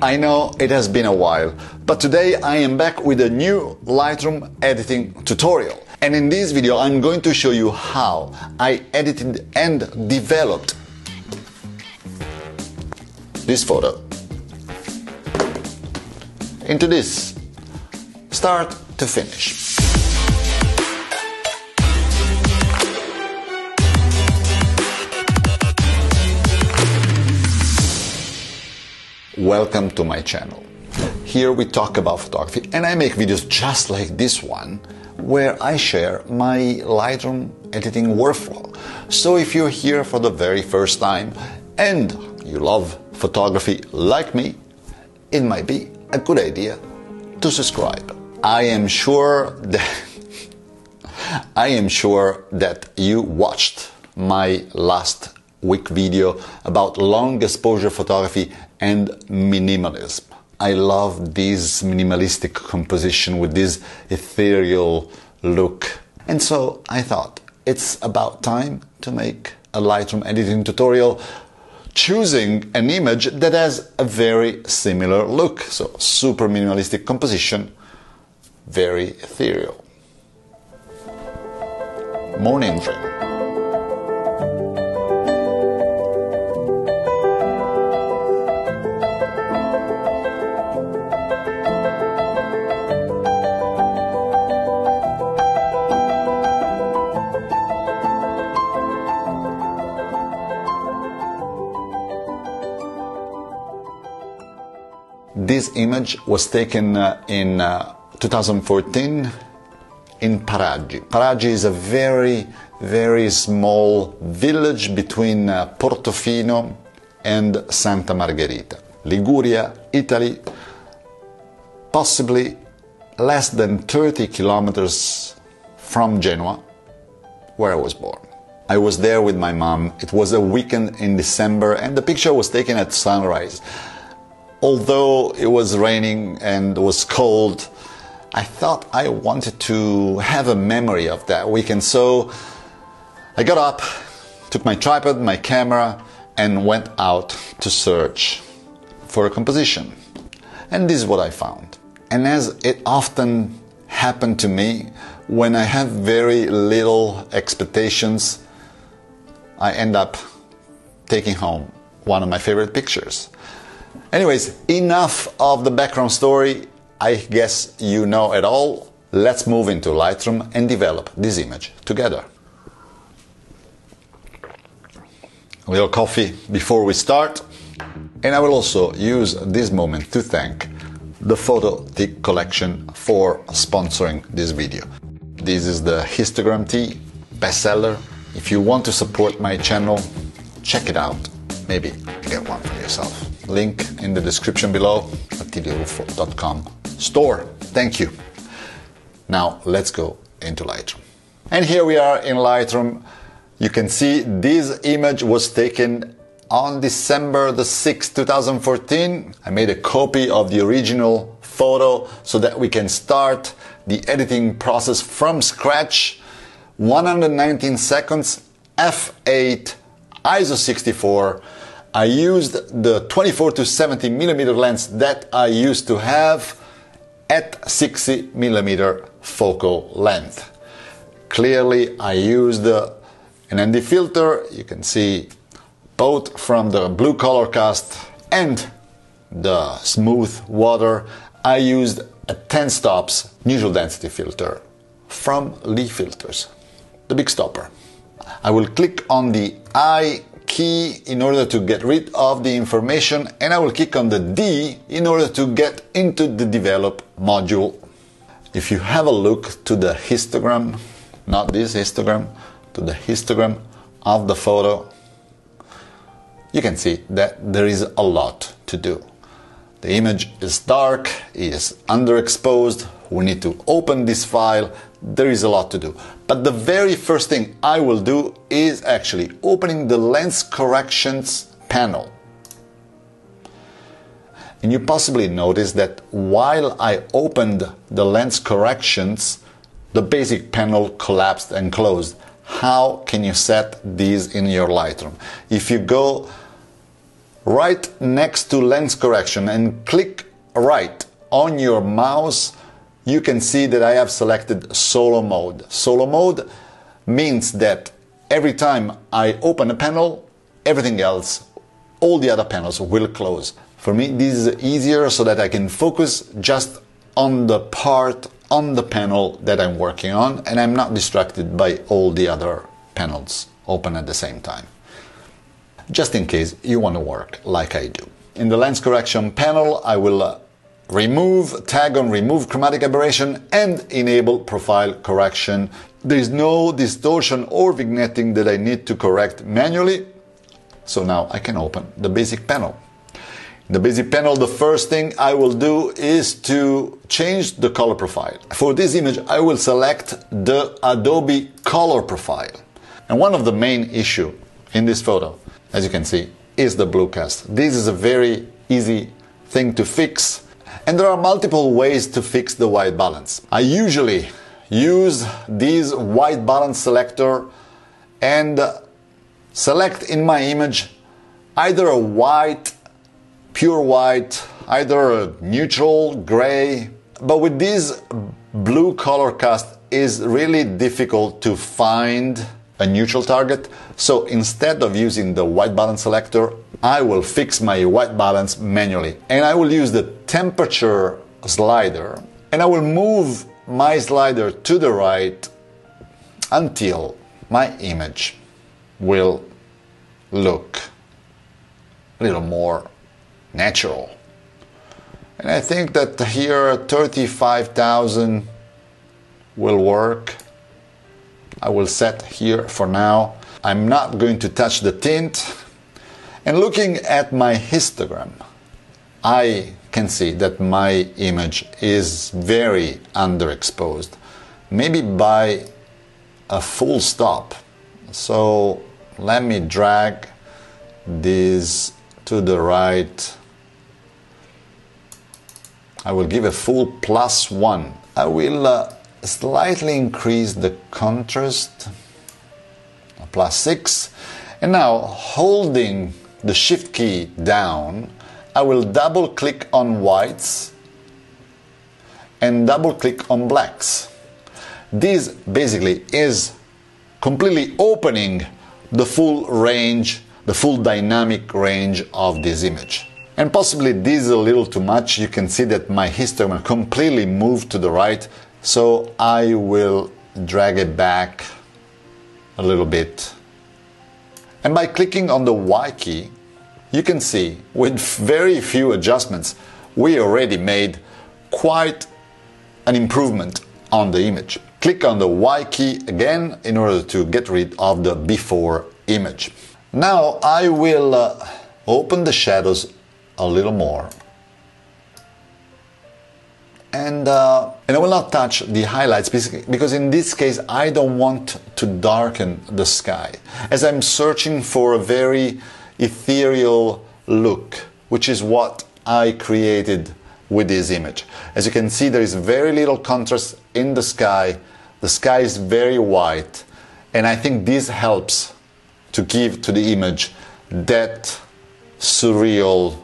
I know it has been a while, but today I am back with a new Lightroom editing tutorial. And in this video I'm going to show you how I edited and developed this photo into this, start to finish. Welcome to my channel. Here we talk about photography and I make videos just like this one where I share my Lightroom editing workflow. So if you're here for the very first time and you love photography like me, it might be a good idea to subscribe. I am sure that you watched my last week video about long exposure photography and minimalism. I love this minimalistic composition with this ethereal look. And so I thought it's about time to make a Lightroom editing tutorial choosing an image that has a very similar look. So super minimalistic composition, very ethereal. Morning dream. This image was taken in 2014 in Paraggi. Paraggi is a very, very small village between Portofino and Santa Margherita, Liguria, Italy, possibly less than 30 kilometers from Genoa, where I was born. I was there with my mom. It was a weekend in December and the picture was taken at sunrise. Although it was raining and it was cold, I thought I wanted to have a memory of that weekend. So I got up, took my tripod, my camera, and went out to search for a composition. And this is what I found. And as it often happened to me, when I have very little expectations, I end up taking home one of my favorite pictures. Anyways, enough of the background story, I guess you know it all. Let's move into Lightroom and develop this image together. A little coffee before we start. And I will also use this moment to thank the PhotoTEE collection for sponsoring this video. This is the histogram tea bestseller. If you want to support my channel, check it out. Maybe get one for yourself. Link in the description below, attilioruffo.com store. Thank you. Now let's go into Lightroom. And here we are in Lightroom. You can see this image was taken on December the 6th, 2014. I made a copy of the original photo so that we can start the editing process from scratch. 119 seconds, f8, ISO 64. I used the 24 to 70 millimeter lens that I used to have at 60 millimeter focal length. Clearly I used an ND filter, you can see both from the blue color cast and the smooth water. I used a 10 stops neutral density filter from Lee Filters, the big stopper. I will click on the I key in order to get rid of the information and I will click on the D in order to get into the develop module. If you have a look to the histogram, not this histogram, to the histogram of the photo, you can see that there is a lot to do. The image is dark, it is underexposed, we need to open this file, there is a lot to do. But the very first thing I will do is actually opening the lens corrections panel. And you possibly notice that while I opened the lens corrections, the basic panel collapsed and closed. How can you set these in your Lightroom? If you go right next to lens correction and click right on your mouse, you can see that I have selected solo mode. Solo mode means that every time I open a panel, everything else, all the other panels will close. For me, this is easier so that I can focus just on the part, on the panel that I'm working on, and I'm not distracted by all the other panels open at the same time. Just in case you want to work like I do. In the lens correction panel, I will remove, tag on remove chromatic aberration and enable profile correction. There is no distortion or vignetting that I need to correct manually. So now I can open the basic panel. In the basic panel, the first thing I will do is to change the color profile. For this image, I will select the Adobe color profile. And one of the main issues in this photo, as you can see, is the blue cast. This is a very easy thing to fix, and there are multiple ways to fix the white balance. I usually use this white balance selector and select in my image either a white, pure white, either a neutral, gray, but with this blue color cast is really difficult to find a neutral target, so instead of using the white balance selector, I will fix my white balance manually, and I will use the temperature slider, and I will move my slider to the right until my image will look a little more natural. And I think that here 35,000 will work. I will set here for now. I'm not going to touch the tint. And looking at my histogram, I can see that my image is very underexposed, maybe by a full stop. So let me drag this to the right. I will give a full +1. I will slightly increase the contrast, +6, and now holding the shift key down, I will double click on whites and double click on blacks. This basically is completely opening the full range, the full dynamic range of this image. And possibly this is a little too much. You can see that my histogram completely moved to the right, so I will drag it back a little bit. And by clicking on the Y key, you can see with very few adjustments, we already made quite an improvement on the image. Click on the Y key again in order to get rid of the before image. Now I will open the shadows a little more. And I will not touch the highlights because in this case I don't want to darken the sky, as I'm searching for a very ethereal look, which is what I created with this image. As you can see, there is very little contrast in the sky. The sky is very white, and I think this helps to give to the image that surreal,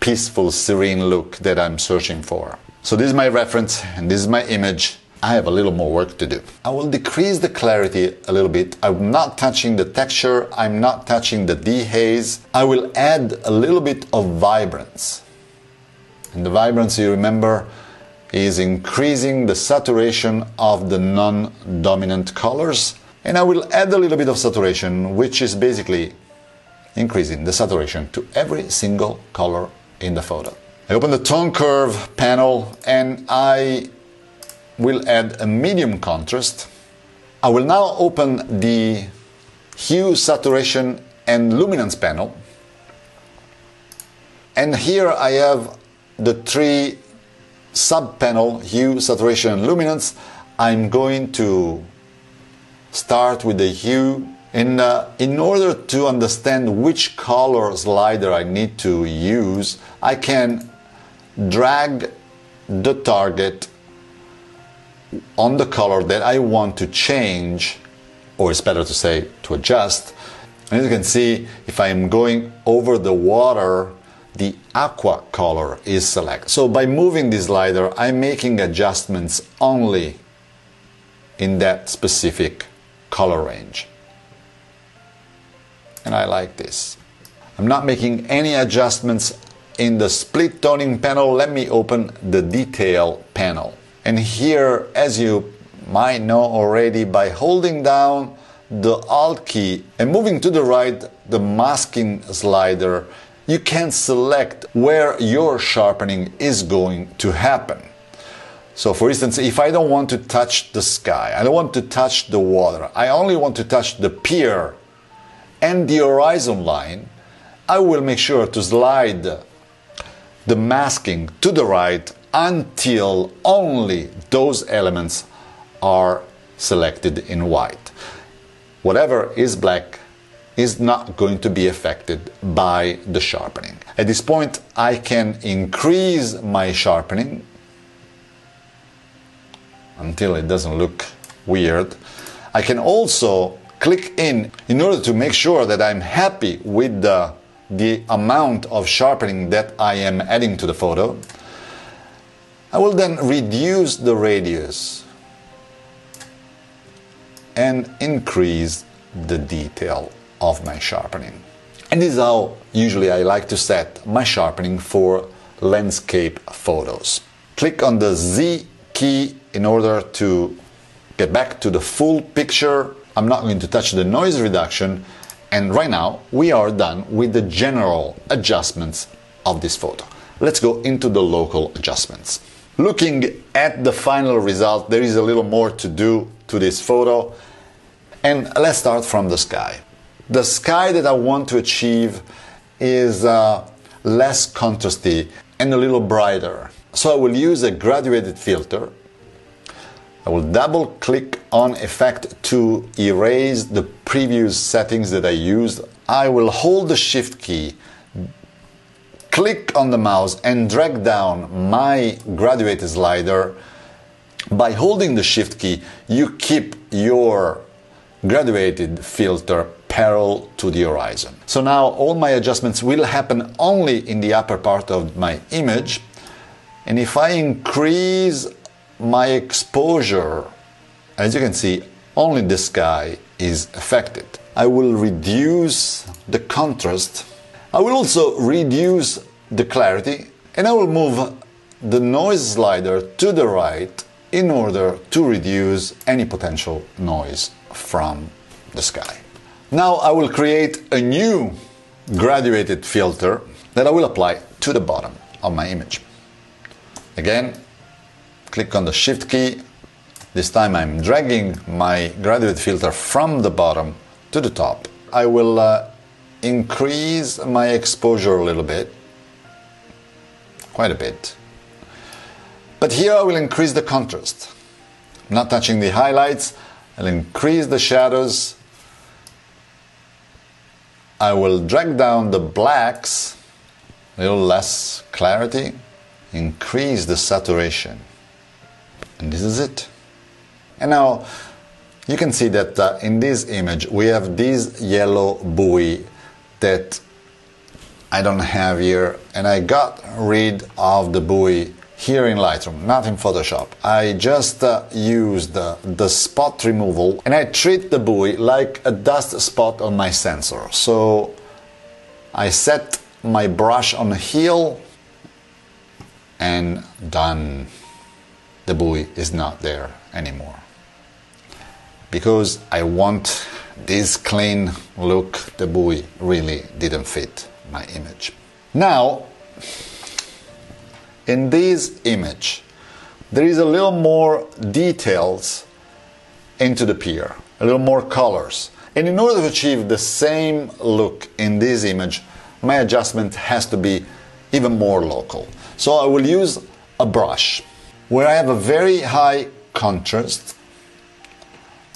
peaceful, serene look that I'm searching for. So this is my reference and this is my image. I have a little more work to do. I will decrease the clarity a little bit. I'm not touching the texture. I'm not touching the dehaze. I will add a little bit of vibrance. And the vibrance, you remember, is increasing the saturation of the non-dominant colors. And I will add a little bit of saturation, which is basically increasing the saturation to every single color in the photo. I open the tone curve panel and I will add a medium contrast. I will now open the hue, saturation and luminance panel. And here I have the three sub-panels, hue, saturation and luminance. I'm going to start with the hue. And in order to understand which color slider I need to use, I can drag the target on the color that I want to change, or it's better to say to adjust, As you can see, if I'm going over the water, the aqua color is selected. So by moving this slider, I'm making adjustments only in that specific color range. And I like this. I'm not making any adjustments in the split toning panel. Let me open the detail panel. And here, as you might know already, by holding down the Alt key and moving to the right, the masking slider, you can select where your sharpening is going to happen. So for instance, if I don't want to touch the sky, I don't want to touch the water, I only want to touch the pier and the horizon line, I will make sure to slide the masking to the right until only those elements are selected in white. Whatever is black is not going to be affected by the sharpening. At this point, I can increase my sharpening until it doesn't look weird. I can also click in order to make sure that I'm happy with the amount of sharpening that I am adding to the photo. I will then reduce the radius and increase the detail of my sharpening. And this is how usually I like to set my sharpening for landscape photos. Click on the Z key in order to get back to the full picture. I'm not going to touch the noise reduction, and right now we are done with the general adjustments of this photo. Let's go into the local adjustments. Looking at the final result, there is a little more to do to this photo, and let's start from the sky. The sky that I want to achieve is less contrasty and a little brighter. So I will use a graduated filter. I will double click on effect to erase the previous settings that I used. I will hold the shift key, click on the mouse and drag down my graduated slider. By holding the shift key, you keep your graduated filter parallel to the horizon. So now all my adjustments will happen only in the upper part of my image. And if I increase my exposure, as you can see, only the sky is affected. I will reduce the contrast. I will also reduce the clarity, and I will move the noise slider to the right in order to reduce any potential noise from the sky. Now I will create a new graduated filter that I will apply to the bottom of my image. Again, click on the shift key. This time I'm dragging my graduated filter from the bottom to the top. I will increase my exposure a little bit, quite a bit. But here I will increase the contrast. I'm not touching the highlights. I'll increase the shadows. I will drag down the blacks, a little less clarity, increase the saturation. And this is it. And now you can see that in this image we have this yellow buoy that I don't have here, and I got rid of the buoy here in Lightroom, not in Photoshop. I just used the spot removal, and I treat the buoy like a dust spot on my sensor. So I set my brush on the heel and done. The buoy is not there anymore. Because I want this clean look, the buoy really didn't fit my image. Now, in this image, there is a little more details into the pier, a little more colors. And in order to achieve the same look in this image, my adjustment has to be even more local. So I will use a brush. Where I have a very high contrast,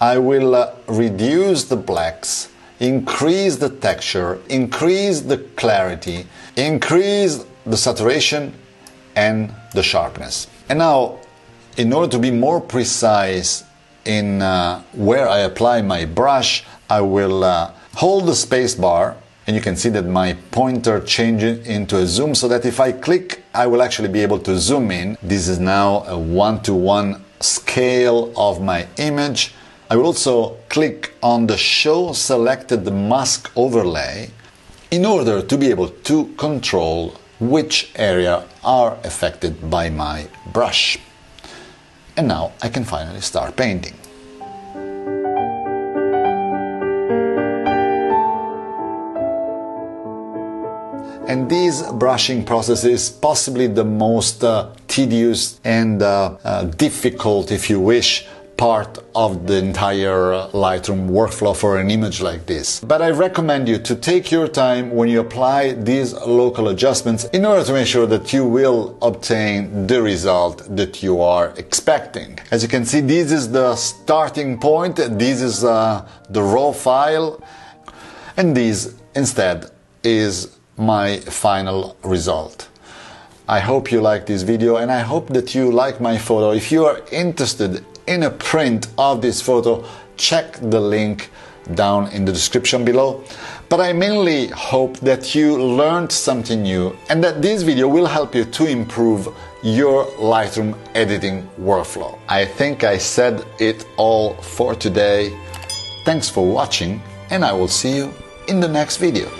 I will reduce the blacks, increase the texture, increase the clarity, increase the saturation and the sharpness. And now, in order to be more precise in where I apply my brush, I will Hold the space bar and you can see that my pointer changes into a zoom, so that if I click, I will actually be able to zoom in. This is now a 1:1 scale of my image. I will also click on the Show Selected Mask Overlay in order to be able to control which areas are affected by my brush. And now I can finally start painting. And this brushing process is possibly the most tedious and difficult, if you wish, part of the entire Lightroom workflow for an image like this. But I recommend you to take your time when you apply these local adjustments in order to make sure that you will obtain the result that you are expecting. As you can see, this is the starting point, this is the raw file, and this instead is my final result. I hope you like this video and I hope that you like my photo. If you are interested in a print of this photo, check the link down in the description below. But I mainly hope that you learned something new and that this video will help you to improve your Lightroom editing workflow. I think I said it all for today. Thanks for watching and I will see you in the next video.